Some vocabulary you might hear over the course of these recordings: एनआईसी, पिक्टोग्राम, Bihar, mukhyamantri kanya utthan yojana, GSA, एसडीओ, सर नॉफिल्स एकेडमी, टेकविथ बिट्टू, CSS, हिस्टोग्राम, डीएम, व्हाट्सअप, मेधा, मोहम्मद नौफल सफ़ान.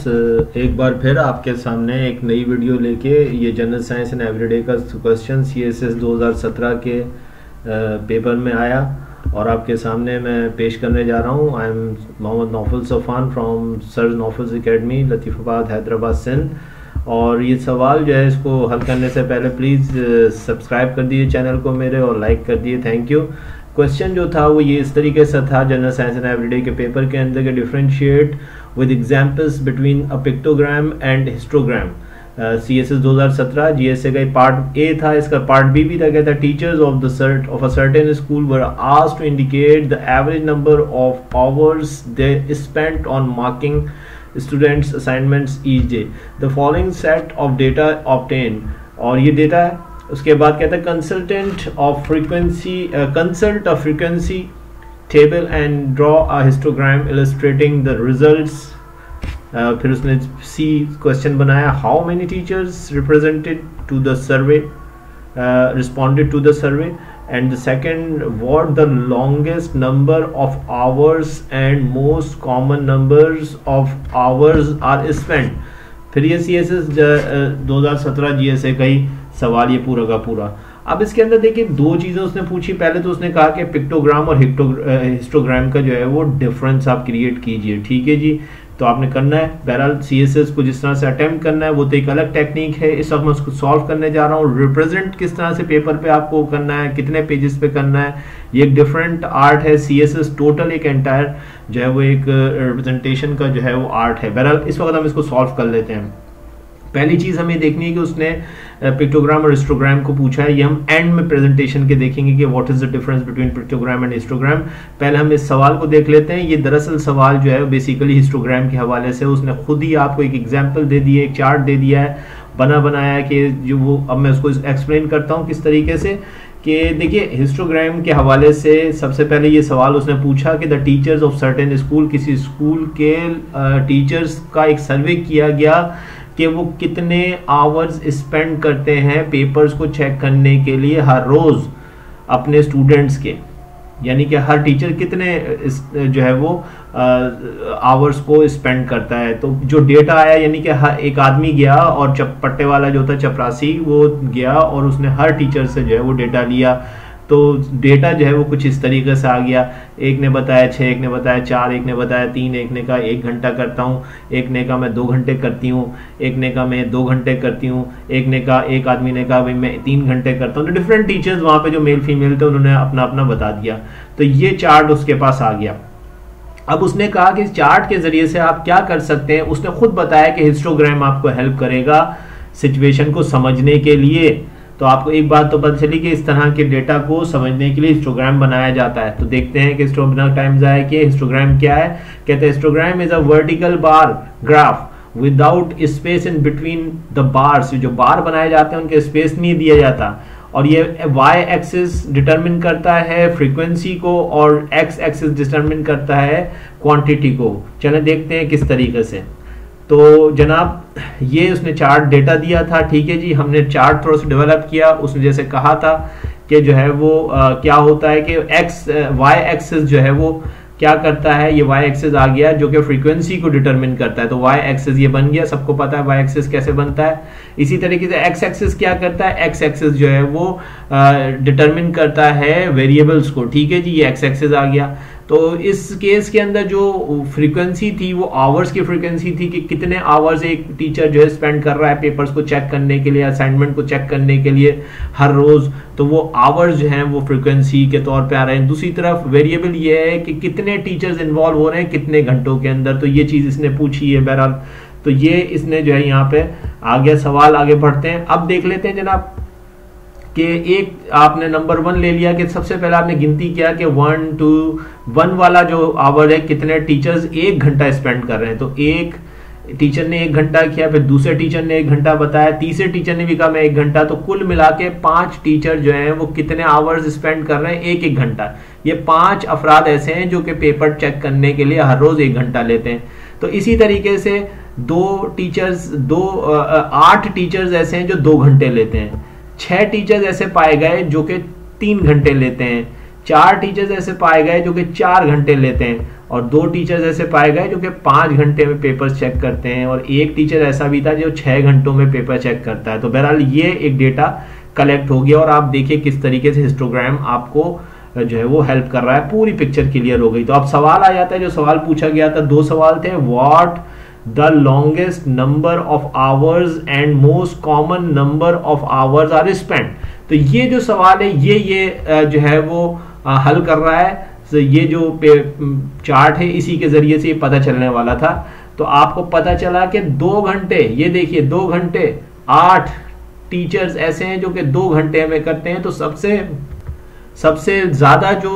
Students, एक बार फिर आपके सामने एक नई वीडियो लेके ये जनरल साइंस एंड एवरीडे का क्वेश्चन सीएसएस 2017 के पेपर में आया और आपके सामने मैं पेश करने जा रहा हूँ। I am मोहम्मद नौफल सफ़ान from सर नॉफिल्स एकेडमी, Latifabad, Hyderabad, Sindh. और ये सवाल जो है इसको हल करने से पहले प्लीज़ सब्सक्राइब कर दिए चैनल को मेरे और लाइक कर दिए, थैंक यू। क्वेश्चन जो था वो ये इस तरीके से था जनरल साइंस एंड एवरीडे के पेपर के अंदर के differentiate with examples between a पिक्टोग्राम and हिस्टोग्राम। CSS 2017 GSA का पार्ट ए था, इसका पार्ट बी भी रखा था। Teachers of a certain school were asked to indicate the average number of hours they spent on marking students assignments each day. The following set of data obtain, और ये data है। उसके बाद कहता है consult a frequency table and draw a हिस्टोग्राम illustrating the results. फिर उसने C question बनाया, how many teachers represented to the survey responded to the survey, and the second what the longest number of hours and most common numbers of hours are spent. फिर ये CSS 2017 GSA का ही सवाल ये पूरा का पूरा। अब इसके अंदर देखिए दो चीज़ें उसने पूछी। पहले तो उसने कहा कि पिक्टोग्राम और हिस्टोग्राम का जो है वो डिफरेंस आप क्रिएट कीजिए, ठीक है जी। तो आपने करना है, बहरहाल सीएसएस को जिस तरह से अटेम्प्ट करना है वो तो एक अलग टेक्निक है। इस वक्त मैं उसको सॉल्व करने जा रहा हूँ। रिप्रेजेंट किस तरह से पेपर पे आपको करना है, कितने पेजेस पे करना है, ये एक डिफरेंट आर्ट है। सीएसएस टोटल एक एंटायर जो है वो एक रिप्रेजेंटेशन का जो है वो आर्ट है। बहरहाल इस वक्त हम इसको सॉल्व कर लेते हैं। पहली चीज़ हमें देखनी है कि उसने पिक्टोग्राम और हिस्टोग्राम को पूछा है। ये हम एंड में प्रेजेंटेशन के देखेंगे कि what is the difference between पिक्टोग्राम and हिस्टोग्राम। पहले हम इस सवाल को देख लेते हैं। ये दरअसल सवाल जो है बेसिकली हिस्टोग्राम के हवाले से, उसने खुद ही आपको एक एग्जाम्पल दे दी है, एक चार्ट दे दिया है बना बनाया है कि जो वो। अब मैं उसको एक्सप्लेन करता हूँ किस तरीके से कि देखिए हिस्टोग्राम के हवाले से सबसे पहले ये सवाल उसने पूछा कि the teachers of certain school, किसी स्कूल के टीचर्स का एक सर्वे किया गया कि वो कितने आवर्स स्पेंड करते हैं पेपर्स को चेक करने के लिए हर रोज़ अपने स्टूडेंट्स के, यानी कि हर टीचर कितने जो है वो आवर्स को स्पेंड करता है। तो जो डेटा आया, यानी कि हर एक आदमी गया और पट्टे वाला जो था चपरासी वो गया और उसने हर टीचर से जो है वो डेटा लिया। तो डेटा जो है वो कुछ इस तरीके से आ गया। एक ने बताया 6, एक ने बताया 4, एक ने बताया 3, एक ने कहा 1 घंटा करता हूँ, एक ने कहा मैं 2 घंटे करती हूँ, एक ने कहा मैं 2 घंटे करती हूँ, एक ने कहा, एक आदमी ने कहा भाई मैं 3 घंटे करता हूँ। तो डिफरेंट टीचर्स वहाँ पे जो मेल फीमेल थे उन्होंने अपना अपना बता दिया। तो ये चार्ट उसके पास आ गया। अब उसने कहा कि इस चार्ट के ज़रिए से आप क्या कर सकते हैं। उसने खुद बताया कि हिस्टोग्राम आपको हेल्प करेगा सिचुएशन को समझने के लिए। तो आपको एक बात तो पता चली कि इस तरह के डेटा को समझने के लिए हिस्टोग्राम बनाया जाता है। तो देखते हैं कि हिस्टोग्राम क्या है। कहते हैं हिस्टोग्राम is a vertical bar graph without space in between the bars. जो बार बनाए जाते हैं उनके स्पेस नहीं दिया जाता, और ये वाई एक्सिस डिटरमिन करता है फ्रीक्वेंसी को और एक्स एक्सिस डिटरमिन करता है क्वांटिटी को। चलें देखते हैं किस तरीके से। तो जनाब ये उसने चार्ट डेटा दिया था, ठीक है जी। हमने चार्ट थोड़ा सा डेवलप किया। उसने जैसे कहा था कि जो है वो क्या होता है कि वाई एक्सेस जो है वो क्या करता है। ये वाई एक्सेस आ गया जो कि फ्रीक्वेंसी को डिटरमिन करता है। तो वाई एक्सेस ये बन गया, सबको पता है वाई एक्सेस कैसे बनता है। इसी तरीके से एक्स एक्सेस क्या करता है, एक्स एक्सेस जो है वो डिटरमिन करता है वेरिएबल्स को, ठीक है जी। ये एक्स एक्सेस आ गया। तो इस केस के अंदर जो फ्रीक्वेंसी थी वो आवर्स की फ्रीक्वेंसी थी कि कितने आवर्स एक टीचर जो है स्पेंड कर रहा है पेपर्स को चेक करने के लिए, असाइनमेंट को चेक करने के लिए हर रोज़। तो वो आवर्स जो हैं वो फ्रीक्वेंसी के तौर पे आ रहे हैं। दूसरी तरफ वेरिएबल ये है कि कितने टीचर्स इन्वॉल्व हो रहे हैं कितने घंटों के अंदर। तो ये चीज़ इसने पूछी है। बहरहाल तो ये इसने जो है यहाँ पर आ गया सवाल। आगे बढ़ते हैं, अब देख लेते हैं जनाब कि एक आपने नंबर 1 ले लिया कि सबसे पहले आपने गिनती किया कि 1 वाला जो आवर है कितने टीचर्स 1 घंटा स्पेंड कर रहे हैं। तो एक टीचर ने 1 घंटा किया, फिर दूसरे टीचर ने 1 घंटा बताया, तीसरे टीचर ने भी कहा मैं 1 घंटा। तो कुल मिला के 5 टीचर जो हैं वो कितने आवर्स स्पेंड कर रहे हैं 1 घंटा। ये 5 अफराद ऐसे हैं जो कि पेपर चेक करने के लिए हर रोज़ 1 घंटा लेते हैं। तो इसी तरीके से 8 टीचर्स ऐसे हैं जो 2 घंटे लेते हैं, 6 टीचर्स ऐसे पाए गए जो कि 3 घंटे लेते हैं, 4 टीचर्स ऐसे पाए गए जो कि 4 घंटे लेते हैं, और 2 टीचर्स ऐसे पाए गए जो कि 5 घंटे में पेपर चेक करते हैं और एक टीचर ऐसा भी था जो 6 घंटों में पेपर चेक करता है। तो बहरहाल ये एक डेटा कलेक्ट हो गया और आप देखिए किस तरीके से हिस्टोग्राम आपको जो है वो हेल्प कर रहा है, पूरी पिक्चर क्लियर हो गई। तो अब सवाल आ जाता है, जो सवाल पूछा गया था 2 सवाल थे, what the longest number of hours and most common number of hours are spent. तो ये जो सवाल है ये जो है वो हल कर रहा है, ये जो चार्ट है इसी के जरिए से ये पता चलने वाला था। तो आपको पता चला कि 2 घंटे, ये देखिए 2 घंटे 8 टीचर्स ऐसे हैं जो कि 2 घंटे में करते हैं। तो सबसे ज़्यादा जो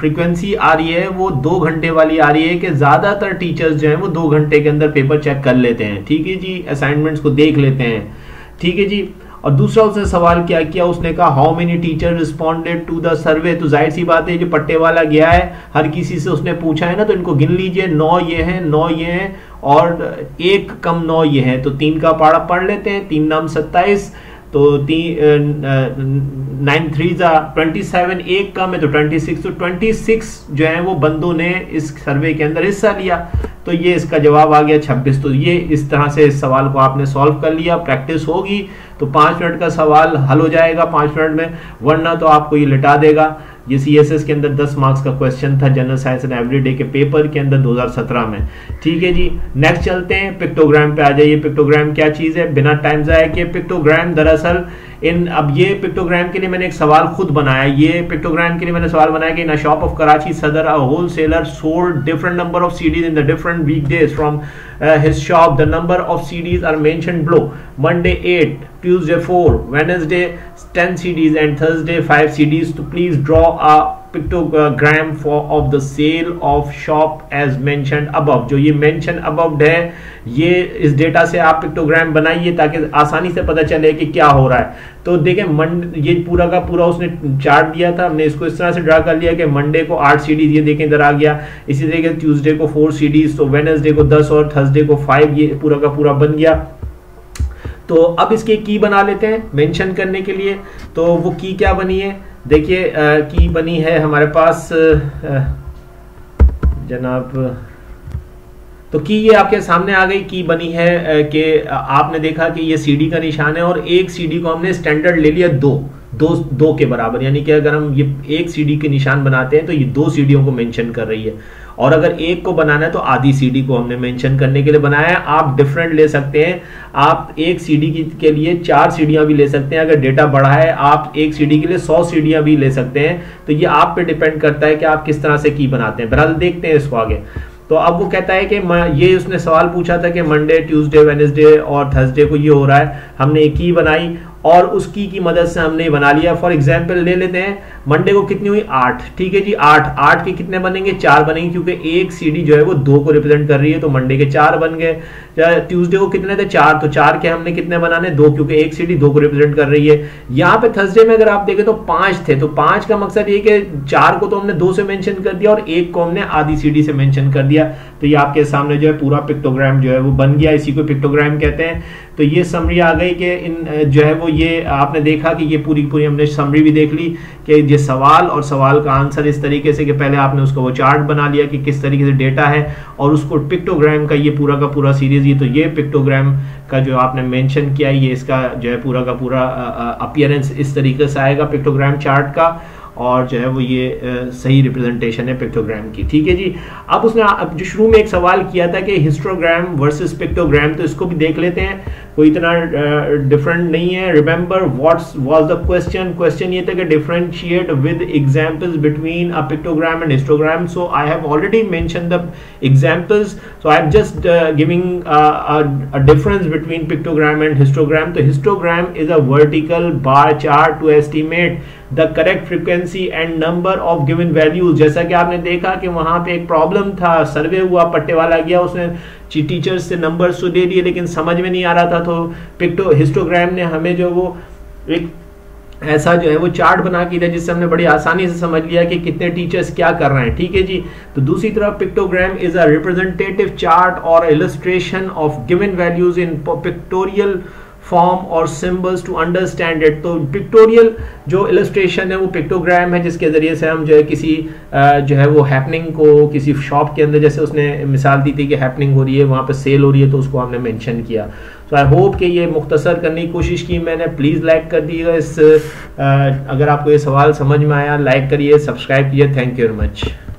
फ्रीक्वेंसी आ रही है वो 2 घंटे वाली आ रही है कि ज़्यादातर टीचर्स जो हैं वो 2 घंटे के अंदर पेपर चेक कर लेते हैं। ठीक है जी, असाइनमेंट्स को देख लेते हैं। ठीक है जी, और दूसरा उसने सवाल क्या किया, उसने कहा how many teacher responded to the survey. तो जाहिर सी बात है जो पट्टे वाला गया है हर किसी से उसने पूछा है ना, तो इनको गिन लीजिए, 9 ये हैं, 9 ये हैं और 1 कम 9 ये हैं। तो 3 का पारा पढ़ लेते हैं, 3 नाम 27, तो 9 3 27, 1 कम है तो 26। तो 26 जो है वो बंदों ने इस सर्वे के अंदर हिस्सा लिया। तो ये इसका जवाब आ गया 26। तो ये इस तरह से इस सवाल को आपने सॉल्व कर लिया। प्रैक्टिस होगी तो 5 मिनट का सवाल हल हो जाएगा 5 मिनट में, वरना तो आपको ये लिटा देगा। ये सीएसएस के अंदर 10 मार्क्स का क्वेश्चन था जनरल साइंस एंड एवरीडे के पेपर के अंदर 2017 में। ठीक है जी, नेक्स्ट चलते हैं पिक्टोग्राम पे आ जाइए। पिक्टोग्राम क्या चीज़ है, बिना टाइम ज़ाया किए पिक्टोग्राम दरअसल अब ये पिक्टोग्राम के लिए मैंने एक सवाल खुद बनाया। ये पिक्टोग्राम के लिए मैंने सवाल बनाया कि in shop of Karachi Saddar a wholesaler sold different number of CDs in the different weekdays from his shop. The number of CDs are mentioned below, Monday 8, Tuesday 4, Wednesday 10 CDs and Thursday 5 CDs. So please draw a pictogram for of the sale of shop as mentioned above. जो ये mention above है ये इस data से आप पिक्टोग्राम बनाइए ताकि आसानी से पता चले कि क्या हो रहा है। तो देखें ये पूरा का पूरा उसने चार्ट दिया था, हमने इसको इस तरह से ड्रा कर लिया कि मंडे को 8 सीडीज, ये देखें इधर आ गया। इसी तरीके से ट्यूसडे को 4 सीडीज, तो वेडनेसडे को 10 और थर्सडे को 5, ये पूरा का पूरा बन गया। तो अब इसकी की बना लेते हैं मेंशन करने के लिए। तो वो की क्या बनी है, देखिए की बनी है हमारे पास जनाब, तो की ये आपके सामने आ गई। की बनी है कि आपने देखा कि ये सीडी का निशान है और 1 सीडी को हमने स्टैंडर्ड ले लिया 2 के बराबर, यानी कि अगर हम ये 1 सीडी के निशान बनाते हैं तो ये 2 सीडियों को मेंशन कर रही है। और अगर 1 को बनाना है तो आधी सीडी को हमने मेंशन करने के लिए बनाया है। आप डिफरेंट ले सकते हैं, आप 1 सीडी के लिए 4 सीडियाँ भी ले सकते हैं। अगर डेटा बड़ा है आप 1 सीडी के लिए 100 सीडियाँ भी ले सकते हैं। तो ये आप पे डिपेंड करता है कि आप किस तरह से की बनाते हैं। बहरहाल देखते हैं इसको आगे। तो अब वो कहता है कि ये उसने सवाल पूछा था कि मंडे, ट्यूसडे, वेडनेसडे और थर्सडे को ये हो रहा है। हमने एक की बनाई और उस की मदद से हमने बना लिया। फॉर एग्जांपल ले लेते हैं, मंडे को कितनी हुई 8। ठीक है जी, 8 के कितने बनेंगे, 4 बनेंगे, क्योंकि 1 सीडी जो है वो 2 को रिप्रेजेंट कर रही है। तो मंडे के 4 बन गए। ट्यूसडे को कितने थे 4, तो 4 के हमने कितने बनाने 2, क्योंकि 1 सीडी 2 को रिप्रेजेंट कर रही है। यहाँ पे थर्सडे में अगर आप देखें तो 5 थे, तो 5 का मकसद ये कि 4 को तो हमने 2 से मेंशन कर दिया और 1 को हमने आधी सीडी से मेंशन कर दिया। तो ये आपके सामने जो है पूरा पिक्टोग्राम जो है वो बन गया, इसी को पिक्टोग्राम कहते हैं। तो ये समरी आ गई कि इन जो है वो ये आपने देखा कि ये पूरी पूरी हमने समरी भी देख ली कि ये सवाल और सवाल का आंसर इस तरीके से कि पहले आपने उसका वो चार्ट बना लिया कि किस तरीके से डेटा है और उसको पिक्टोग्राम का ये पूरा का पूरा सीरीज। ये तो ये पिक्टोग्राम का जो आपने मेंशन किया ये इसका जो है पूरा का पूरा अपीयरेंस इस तरीके से आएगा पिक्टोग्राम चार्ट का, और जो है वो ये सही रिप्रेजेंटेशन है पिक्टोग्राम की। ठीक है जी, अब उसने जो शुरू में एक सवाल किया था कि हिस्टोग्राम वर्सेस पिक्टोग्राम, तो इसको भी देख लेते हैं, कोई इतना डिफरेंट नहीं है। Remember what was the question, question ये था कि differentiate with examples between a पिक्टोग्राम and हिस्टोग्राम। So I have already mentioned the examples, so I am just giving a difference between पिक्टोग्राम and हिस्टोग्राम। तो हिस्टोग्राम is a vertical bar chart to estimate the correct frequency and number of given values. जैसा कि आपने देखा कि वहाँ पे एक problem था, सर्वे हुआ, पट्टे वाला गया, उसने टीचर्स से नंबर्स तो दे दिए लेकिन समझ में नहीं आ रहा था। तो हिस्टोग्राम ने हमें जो वो एक ऐसा जो है वो चार्ट बना के दिया जिससे हमने बड़ी आसानी से समझ लिया कि कितने टीचर्स क्या कर रहे हैं। ठीक है जी, तो दूसरी तरफ पिक्टोग्राम is a representative chart और illustration of given values in pictorial form और सिंबल्स टू अंडरस्टैंड इट। तो पिक्टोरियल जो इलस्ट्रेशन है वो पिक्टोग्राम है, जिसके ज़रिए से हम जो है किसी जो है वो हैपनिंग को किसी शॉप के अंदर, जैसे उसने मिसाल दी थी कि हैपनिंग हो रही है, वहाँ पे सेल हो रही है, तो उसको हमने मेंशन किया। तो आई होप कि ये मुख्तसर करने की कोशिश की मैंने। प्लीज़ लाइक कर दिएगा अगर आपको ये सवाल समझ में आया। लाइक करिए, सब्सक्राइब कीजिए। Thank you very much.